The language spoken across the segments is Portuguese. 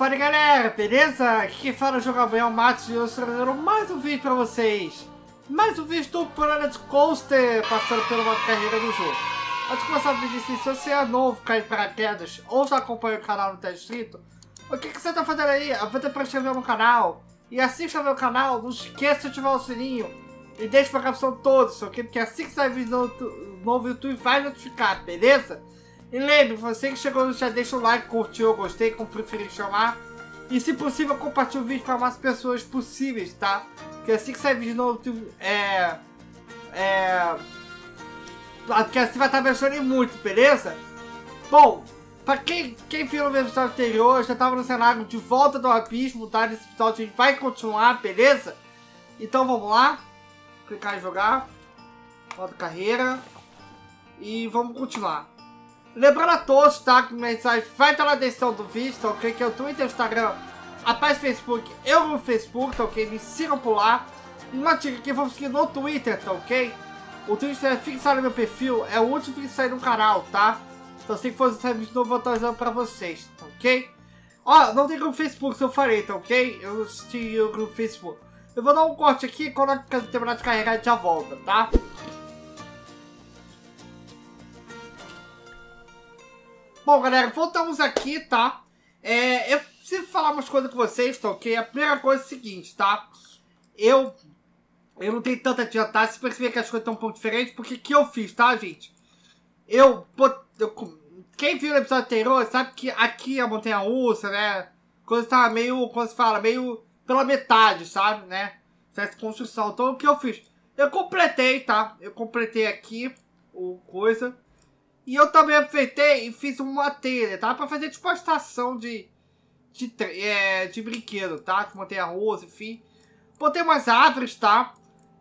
Fala galera, beleza? Aqui quem fala é o João Gabriel Matos e eu estou trazendo mais um vídeo pra vocês. Mais um vídeo do Planet Coaster, passando pela uma carreira do jogo. Antes de começar o vídeo, se você é novo, cai em paraquedas ou já acompanha o canal e não está inscrito, o que você está fazendo aí? Aproveita para se inscrever no canal e assista meu canal, não esqueça de ativar o sininho e deixa para a capção todos, ok? Porque assim que sair vídeo novo, o YouTube vai notificar, beleza? E lembre, você que chegou, já deixa o like, curtiu, gostei, como preferir chamar. E se possível, compartilhe o vídeo para mais pessoas possíveis, tá? Porque assim que sair vídeo novo, porque assim vai estar me ajudando muito, beleza? Bom, para quem viu o meu episódio anterior, eu já estava no cenário De Volta do Abismo, tá? Nesse episódio a gente vai continuar, beleza? Então vamos lá. Clicar em jogar. Modo carreira. E vamos continuar. Lembrando a todos, tá? Que mensagem vai estar na descrição do vídeo, tá ok? Que é o Twitter, o Instagram, a página do Facebook, eu no Facebook, tá ok? Me sigam por lá. E uma dica que eu vou seguir no Twitter, tá ok? O Twitter é fixado no meu perfil, é o último vídeo que sair no canal, tá? Então se for sair vídeo novo, eu vou atualizando pra vocês, tá ok? Ó, não tem grupo Facebook, se eu falei, tá ok? Eu assisti o grupo Facebook. Eu vou dar um corte aqui, quando eu terminar de carregar a gente já volta, tá? Bom, galera, voltamos aqui, tá? Eu preciso falar umas coisas com vocês, tá ok? A primeira coisa é o seguinte, tá? Eu não tenho tanto a adiantar, se perceber que as coisas estão um pouco diferentes, porque o que eu fiz, tá, gente? Quem viu o episódio anterior sabe que aqui a montanha-russa, né? Coisa tava meio, como se fala, meio pela metade, sabe, né? Essa construção. Então, o que eu fiz? Eu completei, tá? Eu completei aqui o coisa. E eu também aproveitei e fiz uma telha, tá? Pra fazer tipo uma estação de brinquedo, tá? Que montei arroz, enfim. Botei umas árvores, tá?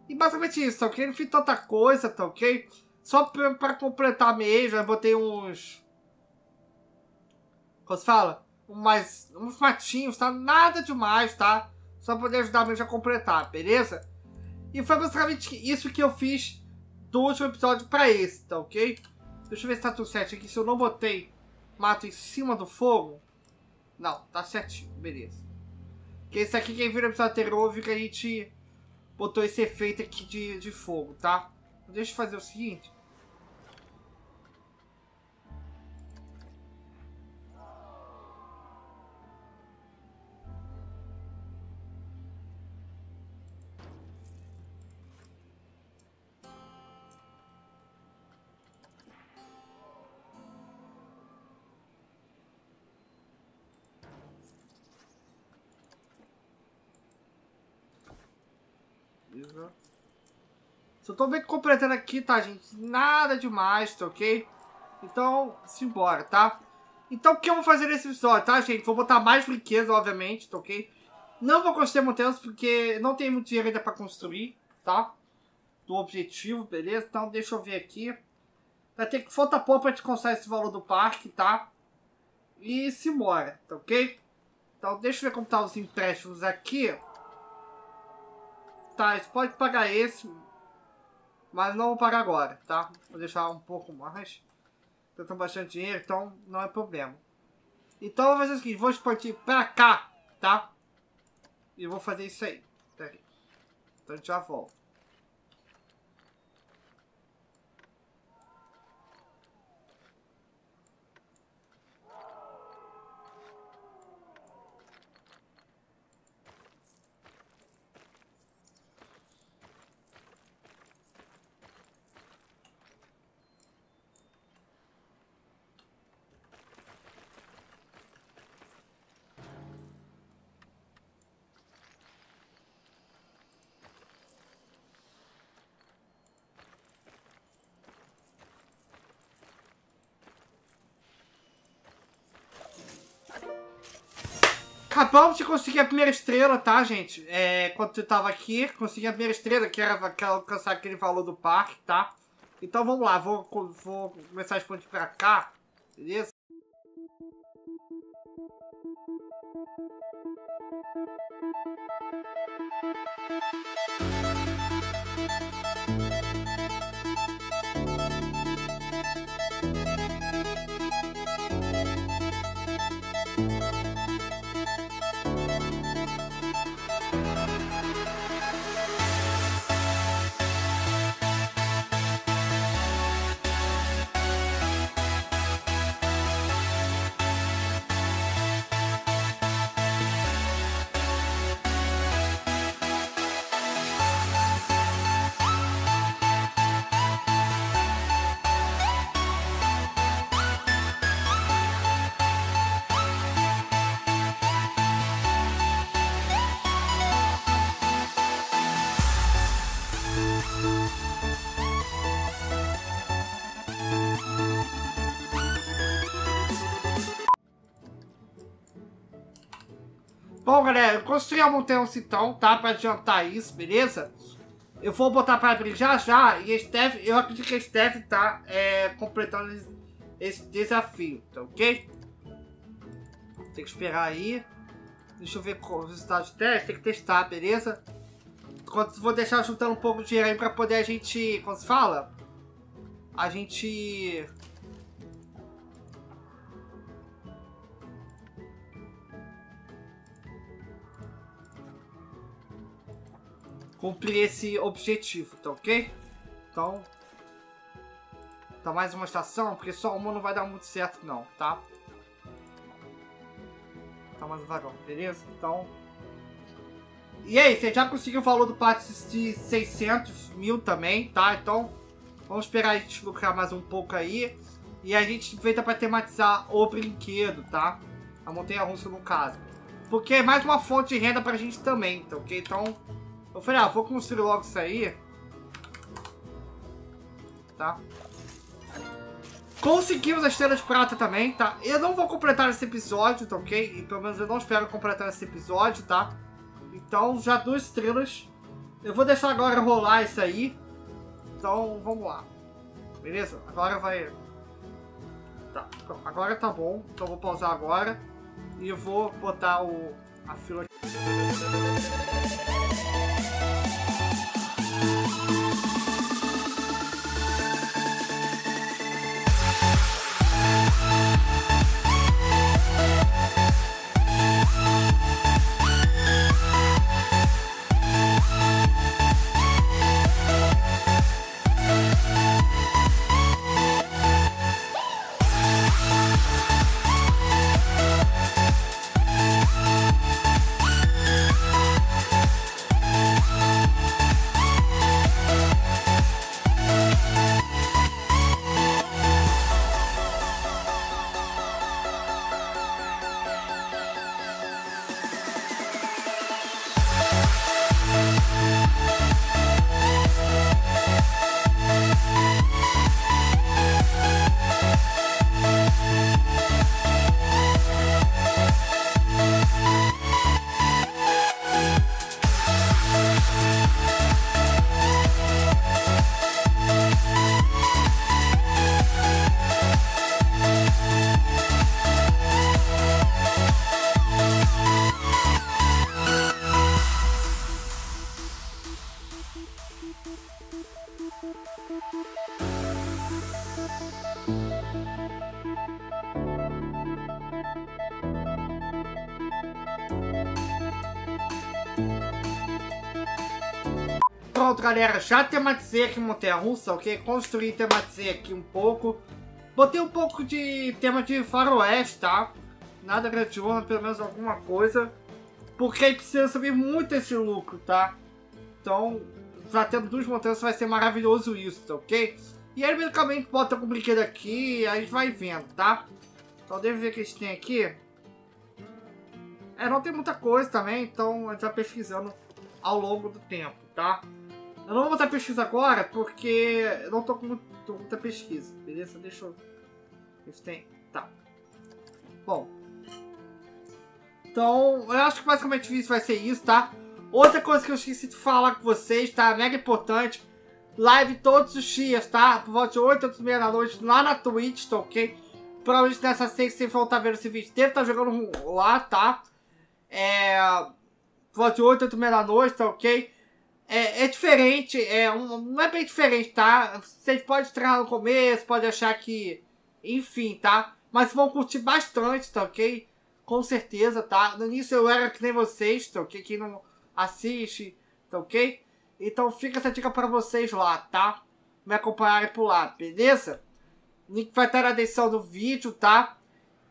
E basicamente isso, tá ok? Não fiz tanta coisa, tá ok? Só pra completar mesmo, eu botei uns... Como se fala? Uns matinhos, tá? Nada demais, tá? Só pra poder ajudar mesmo a completar, beleza? E foi basicamente isso que eu fiz do último episódio pra esse, tá ok? Deixa eu ver se tá tudo certo aqui, se eu não botei mato em cima do fogo. Não, tá certinho, beleza. Porque esse aqui, quem viu o episódio anterior, viu que a gente botou esse efeito aqui de fogo, tá? Deixa eu fazer o seguinte. Só tô bem completando aqui, tá, gente? Nada demais, tá ok? Então, simbora, tá? Então, o que eu vou fazer nesse episódio, tá, gente? Vou botar mais riqueza, obviamente, tá ok? Não vou construir montanhas porque não tem muito dinheiro ainda pra construir, tá? Do objetivo, beleza? Então, deixa eu ver aqui. Vai ter que faltar pouco pra gente conseguir esse valor do parque, tá? E simbora, tá ok? Então, deixa eu ver como tá os empréstimos aqui. Tá, a gente pode pagar esse, mas não vou pagar agora, tá? Vou deixar um pouco mais. Eu tenho bastante dinheiro, então não é problema. Então eu vou fazer o seguinte, vou expandir pra cá, tá? E vou fazer isso aí. Peraí. Então a gente já volta. Acabamos de conseguir a primeira estrela, tá, gente? Quando eu tava aqui, consegui a primeira estrela, que era alcançar aquele valor do parque, tá? Então vamos lá, vou começar a expandir pra cá, beleza? Bom, galera, construímos um terço então, tá? Pra adiantar isso, beleza? Eu vou botar pra abrir já já. E a Steph, eu acredito que a Steph tá completando esse desafio, tá ok? Tem que esperar aí. Deixa eu ver o resultado de teste. Tem que testar, beleza? Vou deixar juntando um pouco de dinheiro aí pra poder a gente... Como se fala? A gente... cumprir esse objetivo, tá ok? Então... Tá mais uma estação, porque só uma não vai dar muito certo não, tá? Tá mais um vagão, beleza? Então... E aí, você já conseguiu o valor do passe de 600 mil também, tá? Então... Vamos esperar a gente lucrar mais um pouco aí. E a gente aproveita pra tematizar o brinquedo, tá? A montanha-russa, no caso. Porque é mais uma fonte de renda pra gente também, tá ok? Então... Eu falei, ah, vou construir logo isso aí. Tá? Conseguimos a estrela de prata também, tá? Eu não vou completar esse episódio, tá ok? E pelo menos eu não espero completar esse episódio, tá? Então, já 2 estrelas. Eu vou deixar agora rolar isso aí. Então, vamos lá. Beleza? Agora vai... Tá, agora tá bom. Então eu vou pausar agora. E eu vou botar a fila aqui. Pronto, galera, já tematizei aqui montanha-russa, ok? Construí e tematizei aqui um pouco. Botei um pouco de tema de faroeste, tá? Nada grandioso, pelo menos alguma coisa. Porque aí precisa subir muito esse lucro, tá? Então, já tendo 2 montanhas vai ser maravilhoso isso, tá ok? E aí, basicamente, bota com o brinquedo aqui e a gente vai vendo, tá? Então, deixa eu ver o que a gente tem aqui. É, não tem muita coisa também, então a gente vai pesquisando ao longo do tempo, tá? Eu não vou botar pesquisa agora, porque eu não tô com muita pesquisa, beleza? Deixa eu... Eles têm... Tá. Bom. Então, eu acho que basicamente isso vai ser isso, tá? Outra coisa que eu esqueci de falar com vocês, tá? Mega importante. Live todos os dias, tá? Por volta de 8h30 da noite, lá na Twitch, tá ok? Provavelmente nessa sexta vocês vão estar vendo esse vídeo. Deve estar jogando lá, tá? Por volta de 8h30 da noite, tá ok? É diferente, não é bem diferente, tá? Vocês podem estranhar no começo, pode achar que... Enfim, tá? Mas vão curtir bastante, tá ok? Com certeza, tá? No início eu era que nem vocês, tá ok? Quem não assiste, tá ok? Então fica essa dica pra vocês lá, tá? Me acompanharem por lá, beleza? O link vai estar na descrição do vídeo, tá?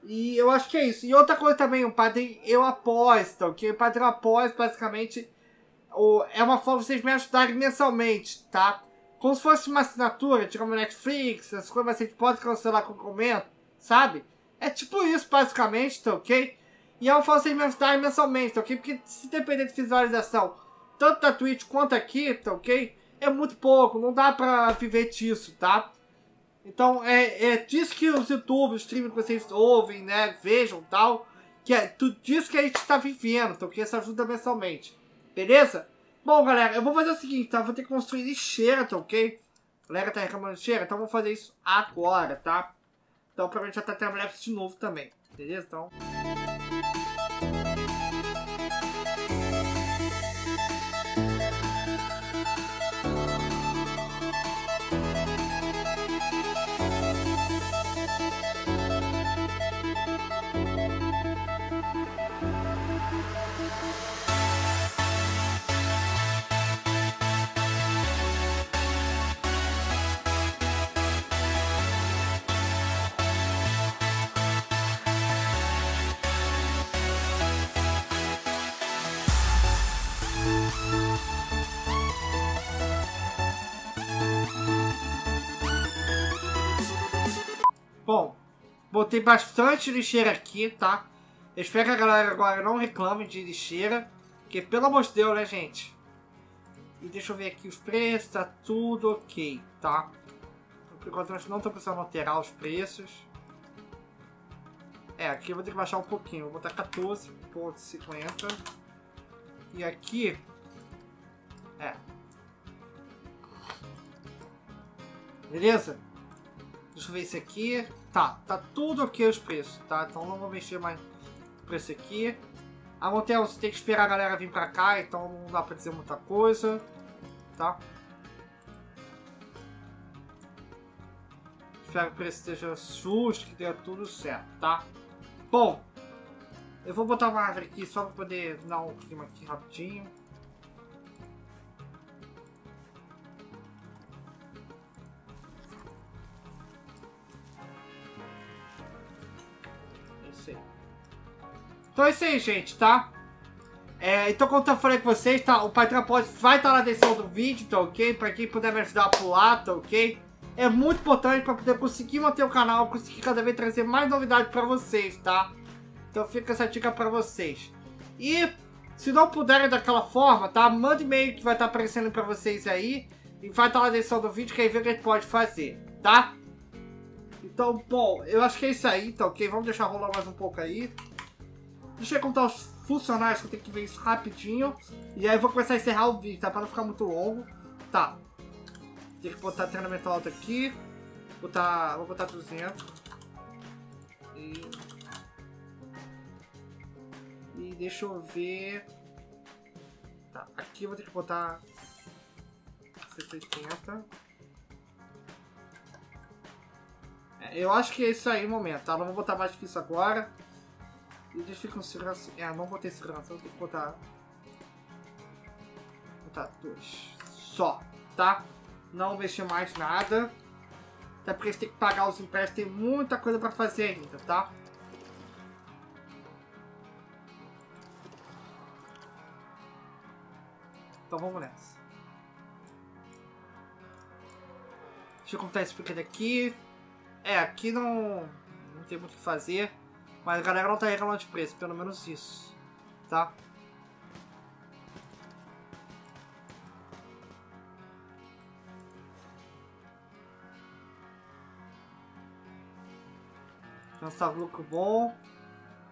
E eu acho que é isso. E outra coisa também, o Padrim eu Apoia.se, tá ok? O Padrim eu Apoia.se, basicamente... É uma forma de vocês me ajudarem mensalmente, tá? Como se fosse uma assinatura, tipo uma Netflix, essas coisas, mas a gente pode cancelar com comento, sabe? É tipo isso, basicamente, tá ok? E é uma forma de vocês me ajudarem mensalmente, tá ok? Porque se depender de visualização, tanto da Twitch quanto aqui, tá ok? É muito pouco, não dá pra viver disso, tá? Então, é disso que os youtubers, os streamers que vocês ouvem, né, vejam e tal, que é tudo isso que a gente está vivendo, então que isso ajuda mensalmente, beleza? Bom, galera, eu vou fazer o seguinte, tá? Vou ter que construir lixeira, tá ok? A galera tá reclamando lixeira, então eu vou fazer isso agora, tá? Então provavelmente já tá trabalhando de novo também, beleza? Então... Bom, botei bastante lixeira aqui, tá? Eu espero que a galera agora não reclame de lixeira, porque pelo amor de Deus, né, gente? E deixa eu ver aqui os preços, tá tudo ok, tá? Por enquanto eu não tô precisando alterar os preços. É, aqui eu vou ter que baixar um pouquinho, vou botar 14,50. E aqui... é. Beleza? Deixa eu ver esse aqui. Tá, tá tudo ok os preços, tá? Então não vou mexer mais no preço aqui. A Montel, você tem que esperar a galera vir pra cá, então não dá pra dizer muita coisa, tá? Espero que o preço esteja justo, que dê tudo certo, tá? Bom, eu vou botar uma árvore aqui só pra poder dar um clima aqui rapidinho. Então é isso aí, gente, tá? É, então, como eu falei com vocês, tá? O Patreon vai estar na descrição do vídeo, tá ok? Pra quem puder me ajudar a pular, tá ok? É muito importante pra poder conseguir manter o canal, conseguir cada vez trazer mais novidades pra vocês, tá? Então fica essa dica pra vocês. E, se não puderem daquela forma, tá? Manda e-mail que vai estar aparecendo pra vocês aí. E vai estar na descrição do vídeo, que aí vê o que a gente pode fazer, tá? Então, bom, eu acho que é isso aí, tá ok? Vamos deixar rolar mais um pouco aí. Deixa eu contar os funcionários, que eu tenho que ver isso rapidinho. E aí eu vou começar a encerrar o vídeo, tá? Pra não ficar muito longo. Tá. Tem que botar treinamento alto aqui. Vou botar 200. E deixa eu ver... tá, aqui eu vou ter que botar... 180. É, eu acho que é isso aí o momento, tá? Não vou botar mais que isso agora. E eles ficam segurança. É, não botei segurança, eu tenho que botar. Botar 2. Só, tá? Não mexer mais nada. Até porque eles têm que pagar os empréstimos, tem muita coisa pra fazer ainda, tá? Então vamos nessa. Deixa eu contar esse pequeno aqui. É, aqui não tem muito o que fazer. Mas a galera não tá reclamando de preço, pelo menos isso, tá? Nossa, tá lucro bom.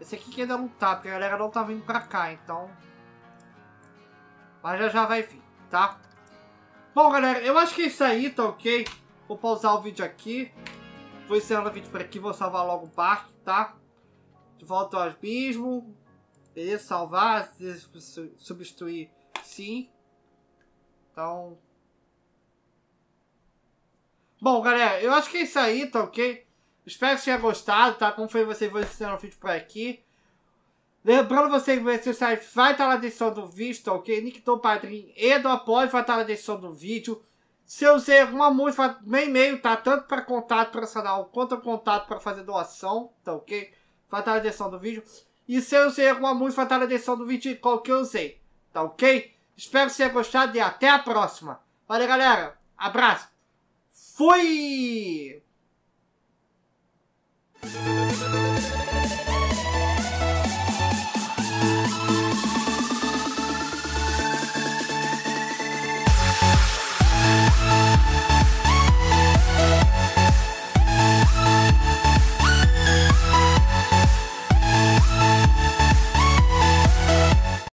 Esse aqui que ainda não tá, porque a galera não tá vindo pra cá, então... mas já vai vir, tá? Bom, galera, eu acho que é isso aí, tá ok? Vou pausar o vídeo aqui. Vou encerrando o vídeo por aqui, vou salvar logo o parque, tá? De Volta do Abismo, beleza? Salvar, substituir, sim. Então... bom, galera, eu acho que é isso aí, tá ok? Espero que tenha gostado, tá? Como foi vocês, vou encerrar o vídeo por aqui. Lembrando vocês que o site vai estar na descrição do vídeo, tá ok? Link do Padrim e do Apoio vai estar na descrição do vídeo. Se eu usei alguma música, meu e-mail, tá? Tanto para contato profissional quanto contato para fazer doação, tá ok? Vai estar na descrição do vídeo. E se eu usei alguma música, vai estar na descrição do vídeo qual que eu usei. Tá ok? Espero que vocês tenham gostado e até a próxima. Valeu, galera. Abraço. Fui!